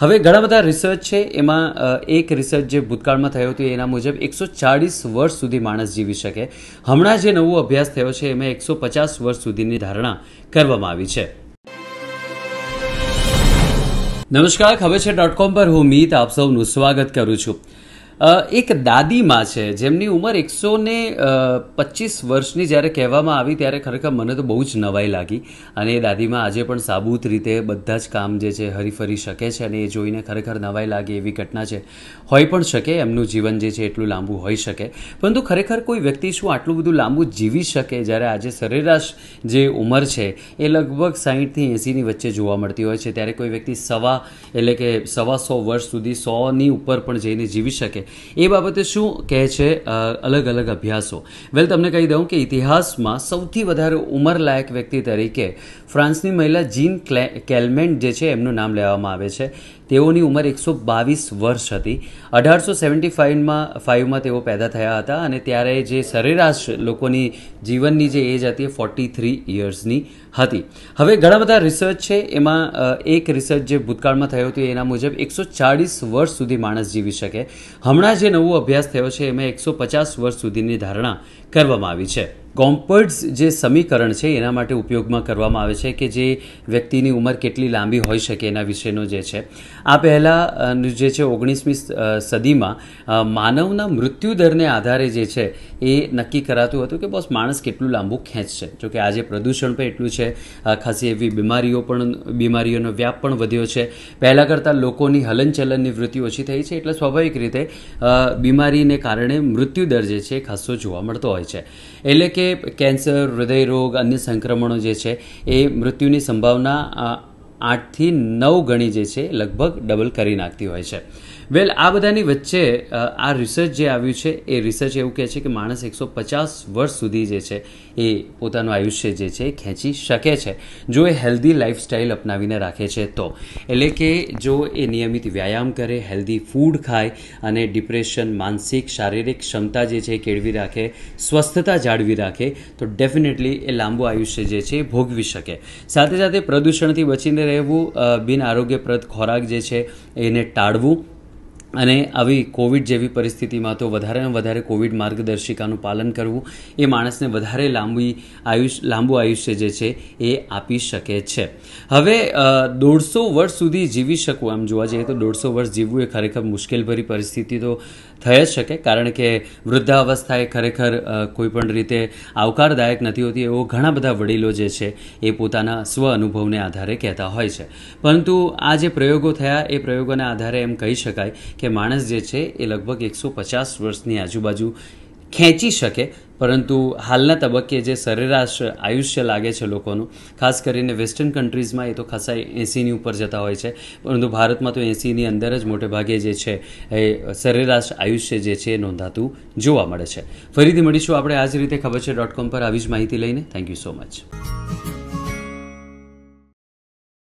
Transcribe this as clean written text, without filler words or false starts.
हवे घणा बधा रिसर्च है एमां एक रिसर्च जो भूतकाळ में थयो हतो एना मुजब 140 वर्ष सुधी माणस जीवी शके। हमणां जे नवो अभ्यास थयो छे एमां 150 वर्ष सुधीनी धारणा करवामां आवी छे। नमस्कार, खबरछे.com पर हूँ मीत, आप सबनु स्वागत करूँ छूं। एक दादी माँ है जेमनी उमर 125 वर्षनी जयरे कहवामां आवी त्यारे खरेखर मने तो बहु ज नवाई लागी। अने दादी माँ आजे पण साबूत रीते बधा ज काम जे छे हरीफरी शके छे अने ए जोईने खरेखर नवाई लागे एवी घटना छे। होई पण शके, एमनुं जीवन जे छे एटलुं लांबू होई शके, परंतु खरेखर कोई व्यक्ति शुं आटलुं बधुं लांबू जीवी शके ज्यारे आजे सरेराश जे उमर छे ए लगभग 60 થી 80 नी वच्चे जोवा मळती होय छे, त्यारे कोई व्यक्ति सवा एटले के सवा 100 वर्ष सुधी 100 नी उपर पण जईने जीवी शके। ए बाबते शुं कहे छे अलग अलग अभ्यासों? वेल, तमने कही दूं कि इतिहास में सौथी वधारे उमरलायक व्यक्ति तरीके फ्रांसनी महिला जीन केलमेंट जे छे एमनुं नाम लेवामां आवे छे। तेओनी उमर 122 वर्ष थी। 1875 में तेओ पैदा थया हता अने त्यारे जे सरेराश लोकोनी जीवननी जे एज हती 43 યર્સनी हती। हवे घणा बधा रिसर्च छे एमां एक रिसर्च जे भूतकाळमां थयो हतो एना मुजब 140 वर्ष सुधी माणस जीवी शके। हमणां जे नवो अभ्यास थयो छे एमां 150 वर्ष सुधीनी धारणा करवामां आवी छे। गॉम्पर्ट्स जे समीकरण है एना माटे उपयोग में करवामां आवे छे के जे व्यक्तिनी उमर केटली लांबी होई शके एना विशेनो जे छे। आ पहेलां जे छे 19મી સદી में मानवना मृत्यु दर ने आधारे जे छे ए नक्की करातुं हतुं के बस माणस केटलुं लांबू खेंचशे। जो कि आज प्रदूषण पण एटलुं छे, खासी एवी बीमारीओनो व्याप पण वध्यो छे। पहेला करતાં लोकोनी हलनचलननी वृत्ति ओછી थई छे एटले स्वाभाविक रीते बीमारीने कारणे मृत्यु दर जे छे खासो जोवा मळतो होय छे। एटले के कैंसर, हृदय रोग, अन्य संक्रमणों जे छे ए मृत्युनी संभावना 8 થી 9 गणी जे छे लगभग डबल करी नाखती होय छे। वेल, आ बधानी वच्चे आ रिसर्च जे आव्युं छे ए रिसर्च एवुं कहे छे के माणस 150 वर्ष सुधी जे छे ए पोतानुं आयुष्य जे छे खेंची शके छे जो ए हेल्धी लाइफस्टाइल अपनावीने राखे छे तो। एटले के जो ए नियमित व्यायाम करे, हेल्धी फूड खाय अने डिप्रेशन, मानसिक शारीरिक क्षमता जे छे केळवी राखे, स्वस्थता जाळवी राखे तो डेफिनेटली ए लांबू आयुष्य जे छे भोगवी शके। साथे साथे प्रदूषणथी बचीने રહેવું, બિન આરોગ્યપ્રદ ખોરાક જે છે એને ટાળવું અને આવી કોવિડ જેવી પરિસ્થિતિમાં તો વધારેને વધારે કોવિડ માર્ગદર્શિકાનું પાલન કરવું એ માણસને વધારે લાંબુ આયુષ્ય જે છે એ આપી શકે છે। હવે 150 વર્ષ સુધી જીવી શકવું, આમ જોવા જઈએ તો 150 વર્ષ જીવવું એ ખરેખર મુશ્કેલભરી પરિસ્થિતિ તો થઈ જ શકે, કારણ કે વૃદ્ધાવસ્થા એ ખરેખર કોઈપણ રીતે આવકારદાયક નથી હોતી એવો ઘણા બધા વડીલો જે છે એ પોતાના સ્વ અનુભવને આધારે કહેતા હોય છે। પરંતુ આ જે પ્રયોગો થયા એ પ્રયોગોના આધારે એમ કહી શકાય કે માણસ જે છે એ લગભગ 150 વર્ષની આજુબાજુ ખેંચી શકે, પરંતુ હાલના તબક્કે જે સરેરાશ આયુષ્ય લાગે છે લોકોનું, ખાસ કરીને વેસ્ટર્ન કન્ટ્રીઝમાં એ તો ખાસા 80ની ઉપર જતા હોય છે, પરંતુ ભારતમાં તો 80ની અંદર જ મોટે ભાગે જે છે એ સરેરાશ આયુષ્ય જે છે એ નોંધાતું જોવા મળે છે। ફરીથી મળીશું આપણે આ જ રીતે ખબર છે.com પર આવી જ માહિતી લઈને। Thank you so much.